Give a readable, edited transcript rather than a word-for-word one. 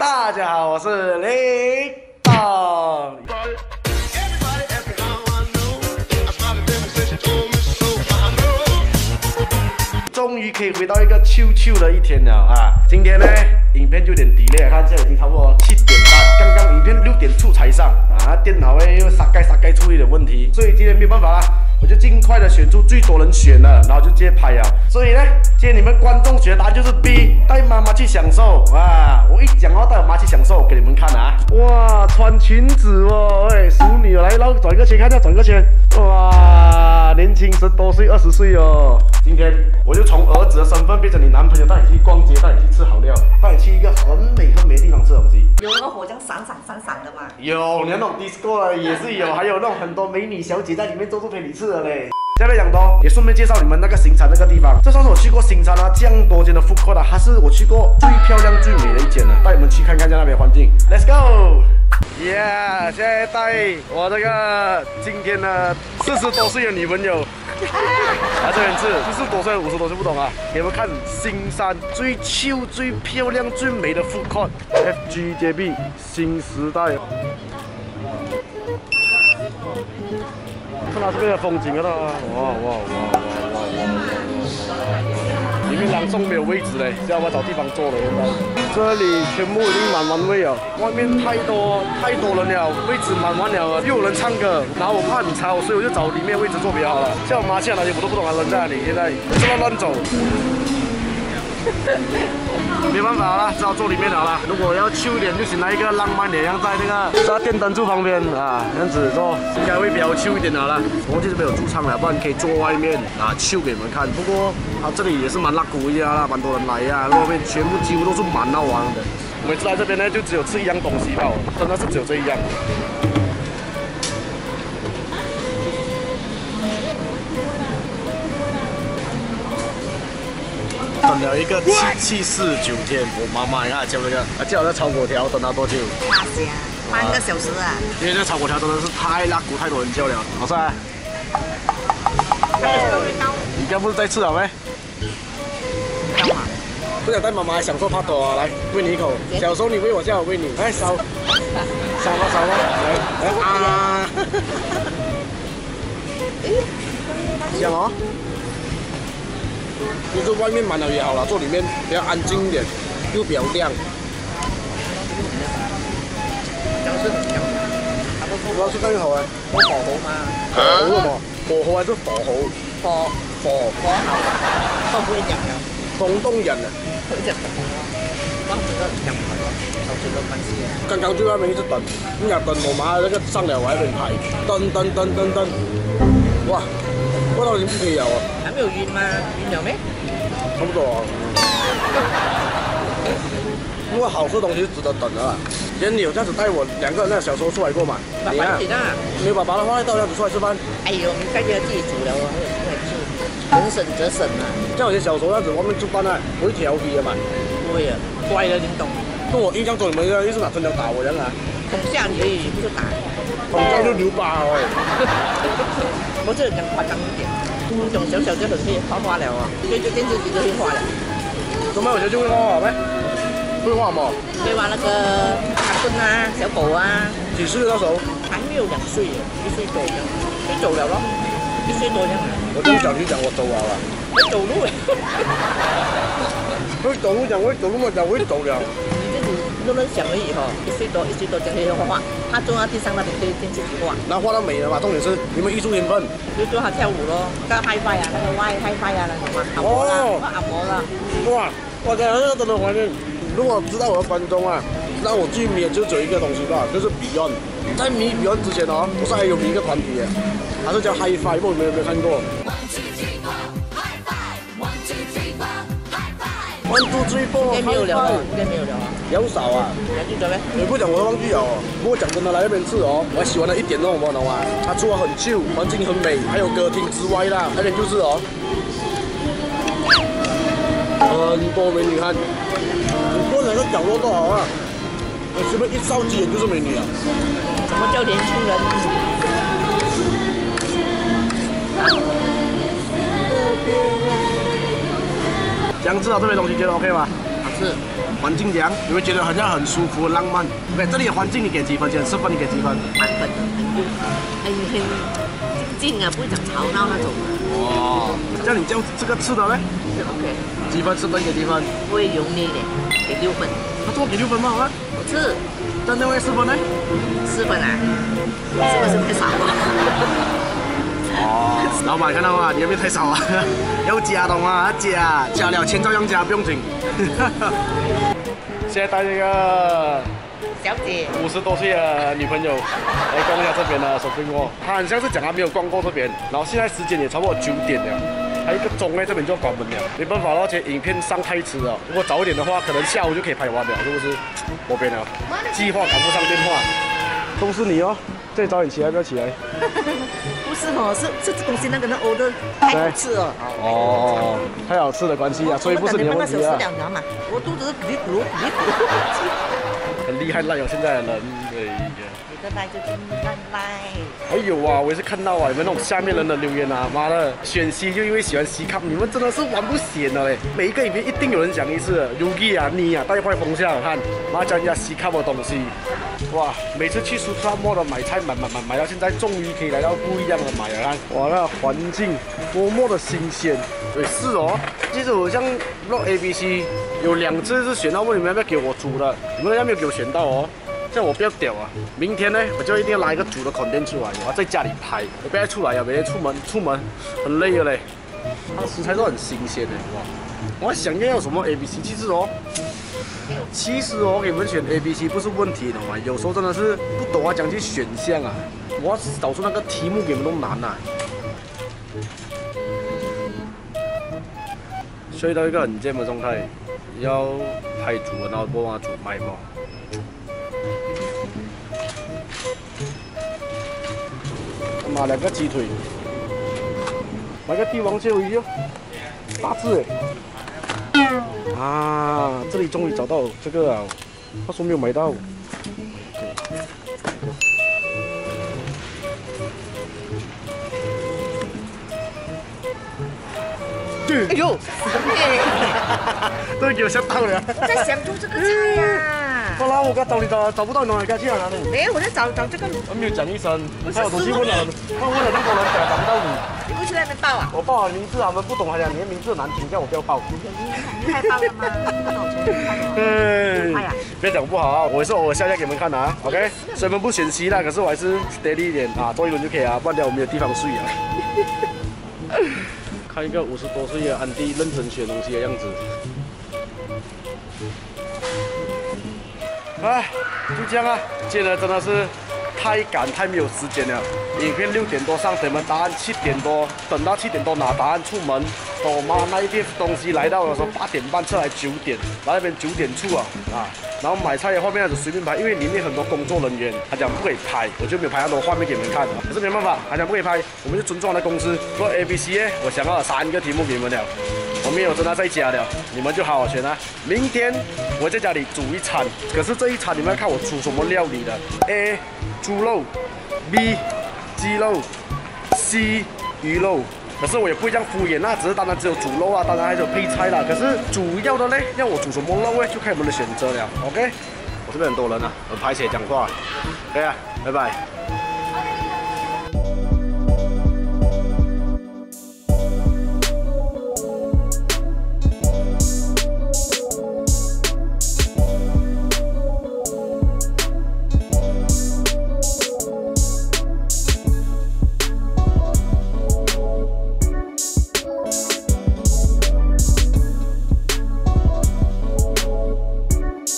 大家好，我是林董。终于可以回到一个秋秋的一天了啊！今天呢，影片就有点 delay， 看现在已经差不多7点半，刚刚影片6点处才上啊，电脑又撒该出一点问题，所以今天没有办法啦，我就尽快的选出最多人选了，然后就直接拍啊。所以呢，今天你们观众选的答案就是 B， 带妈妈去享受啊！我一讲话带我妈去享受，给你们看啊！哇，穿裙子哦，哎，淑女来，然后转个圈，看一下转个圈，哇，年轻10多岁、20岁哦。今天我就从儿子的身份变成你男朋友，带你去逛街，带你去吃好料，带你去一个很美的地方吃东西。有那个火这样闪闪的嘛？有，你那种 disco 啊也是有，还有那种很多美女小姐在里面做陪你吃。 下面讲多，也顺便介绍你们那个新山那个地方。这算是我去过新山啊，这样多间的food court啊，它是我去过最漂亮、最美的一间了。带你们去看看一下那边环境 ，Let's go！ Yeah， 现在带我这个今天的40多岁的女朋友来这边吃，40多岁、50多岁不懂啊。给你们看新山最chill、最漂亮、最美的food court FGJB 新时代。 看到这边的风景了，哇！里面两栋没有位置嘞，要不要找地方坐了？这里全部已经满完位了，外面太多人了，位置满完了，又有人唱歌，然后我怕很吵，所以我就找里面位置坐比较好了。像我妈去哪里我都不懂，她人在哪里，现在就乱走。没办法啦，只好坐里面好了。如果要秋点，就选来一个浪漫点，像在那个电灯柱旁边啊，这样子坐，应该会比较秋一点好了。我就是没有驻唱了，不然可以坐外面啊，秋给你们看。不过啊，这里也是蛮拉古一啊，蛮多人来呀、啊，外面全部几乎都是满到完的。每次来这边呢，就只有吃一样东西吧，真的是只有这一样。 等了一个749天，我妈妈你看叫那个，她叫那炒粿条，等她多久？那是啊，半个小时啊。因为这炒粿条真的是太拉骨，太多人叫了，好吃啊。你刚不是在吃了没？干嘛？不想带妈妈享受帕多啊，来喂你一口。小时候你喂我，现在我喂你。来烧，烧吧，来啊！香哦。 就是外面满了也好了，坐里面比较安静一点，又比较亮。香是很香的，我要去干一口哎，火猴吗？火猴什么？火猴还是火猴？火猴，我不会讲了。广东人啊。会讲广东话，我只会讲广东话。 刚刚在外面一直等，你要等我妈那个上了，我还没拍，等，哇，我到底不可以了啊？还没有晕吗？晕了没？差不多啊。因为好吃的东西值得等的啦。人你有这样子带我2个人那小时候出来过嘛？爸爸一起的。没有爸爸的话，到这样子出来吃饭。哎呦，明天就要自己煮了哦，会煮，能省则省啊。像我小时候那样子，外面煮饭啊，我是调皮的嘛。对啊，乖的，你懂。 跟我印象中你们一样，又是拿针要打我，人啊！捅下你而已，不是打。捅到就留疤哎！我这人讲夸张一点，这种小小就很会画画了啊，电视剧就会画了。怎么我就会画画呗？会画吗？会画那个阿孙啊，小狗啊。几岁那时候？还没有2岁，1岁多这样，就走了咯，1岁多这样。我从小就讲我走了啊。我走路哎！我走路讲，我走路我讲，我走了。 乱想而已哈，1岁多讲这些画，他坐到地上那边对电视机画，然后画到美了嘛。重点是你们艺术天分，就做他跳舞咯，那拍拍啊，那个歪拍拍啊，那什么按摩啦，按摩啦。哇，我讲这个真的怀念。如果知道我的观众啊，那我最迷的就只有一个东西吧，就是 Beyond。在迷 Beyond 之前哦，我是还有迷一个团体的，它是叫 HiFi， 不知道你们有没有看过？ 1、2、3、4，应该没有聊啊，应该没有聊啊，有少啊，还记得没？你不讲我都忘记了哦。不过讲真的，来那边吃哦，我喜欢的一点哦，我懂啊，它除了很chill，环境很美，还有歌厅之外啦，还有就是哦，很多美女看，你过哪个角落都好啊，我随便一照几眼就是美女啊。什么叫年轻人？ 这样吃到这边东西觉得 OK 吗？好吃，是环境怎样？你会觉得好像很舒服、浪漫。OK， 这里的环境你给几分？10分你给几分？8分，很静啊，不会讲吵闹那种。哦，像你叫这个吃的嘞？是 OK。几分？10分给几分？不会油腻的，给6分。他做给6分吗？好啊。我吃。但那位4分呢？4分啊？是不是太少了？ 哦，老板看到吗？你有没有太少啊？要加的嘛，加了钱照样加，不用紧。现在带这个小姐，50多岁的女朋友来逛一下这边的手信窝。她很像是讲她没有逛过这边，然后现在时间也差不多9点了，还有1个钟在这边就关门了。没办法，那些影片上太迟了。如果早一点的话，可能下午就可以拍完了，是不是？我变了，计划赶不上变化，都是你哦。 再早点起来，不要起来。不是哦，是这东西那个order太好吃了。哦，太好吃的关系啊，所以不是你的问题啊。2条嘛，我肚子是咕噜咕噜。很厉害赖哦，现在的人。你的赖就是赖。还有啊，我也是看到啊，你们那种下面人的留言啊，妈的，选C就因为喜欢C cup，你们真的是玩不闲的嘞。每一个影片一定有人讲一次 ，Yuki 啊，你啊，带坏风向看，妈讲一下C cup 的东西。 哇！每次去苏沙漠的买菜，买到现在，终于可以来到不一样的买了啦！哇，那环境多么的新鲜！对，是哦。其实我像Vlog ABC 有2次是选到问你们要不要给我煮的，你们要没有给我选到哦。这我不要屌啊！明天呢，我就一定要拿一个煮的content出来，我要在家里拍，我不要出来啊！每天出门很累的嘞。它的食材都很新鲜的，哇！我想要什么 ABC， 其实哦。 其实我给你们选 A、B、C 不是问题，懂吗？有时候真的是不懂啊，讲去选项啊，我要找出那个题目给你们都难啊。所以到一个很贱的状态，要拍主然后播放主卖嘛。买2个鸡腿，买个帝王蟹尾鱼哦，大只哎。 啊，这里终于找到这个啊！他说没有买到。哎呦，都给我吓到了！我在想出这个菜呀！我拉我哥找你找不到，你哪里去啊？哎，我在找这个。我没有讲一声，还有东西问了那个人，找不到你。 你不去那边报啊？我报了名字，他们不懂，还讲你的名字难听，叫我不要报。你太棒了吗？哎呀，别讲不好啊，我是偶尔下架给你们看的啊。OK， 虽然不选C啦，可是我还是steady一点啊，做一轮就可以啊，不然我没有地方睡啊。看一个50多岁的安迪认真学东西的样子。哎，就这样啊，见了真的是。 太赶，太没有时间了。影片6点多上，你们答案7点多，等到7点多拿答案出门。等我妈那一边东西来到的时候，8点半车来9点，来那边9点出啊啊。然后买菜的画面就随便拍，因为里面很多工作人员，他讲不可以拍，我就没有拍那么多画面给你们看。可是没办法，他讲不可以拍，我们就尊重我的公司。做 A、B、C， 我想到了3个题目给你们了，我没有真的在家了，你们就好好选啊。明天我在家里煮一餐，可是这一餐你们要看我煮什么料理的。A 猪肉 ，B 鸡肉 ，C 鱼肉。可是我也不会这样敷衍啊，只是当然只有猪肉啊，当然还有配菜啦。可是主要的呢，要我煮什么肉呢，就看你们的选择了。OK， 我这边很多人啊，很排斥讲话。OK 啊，拜拜。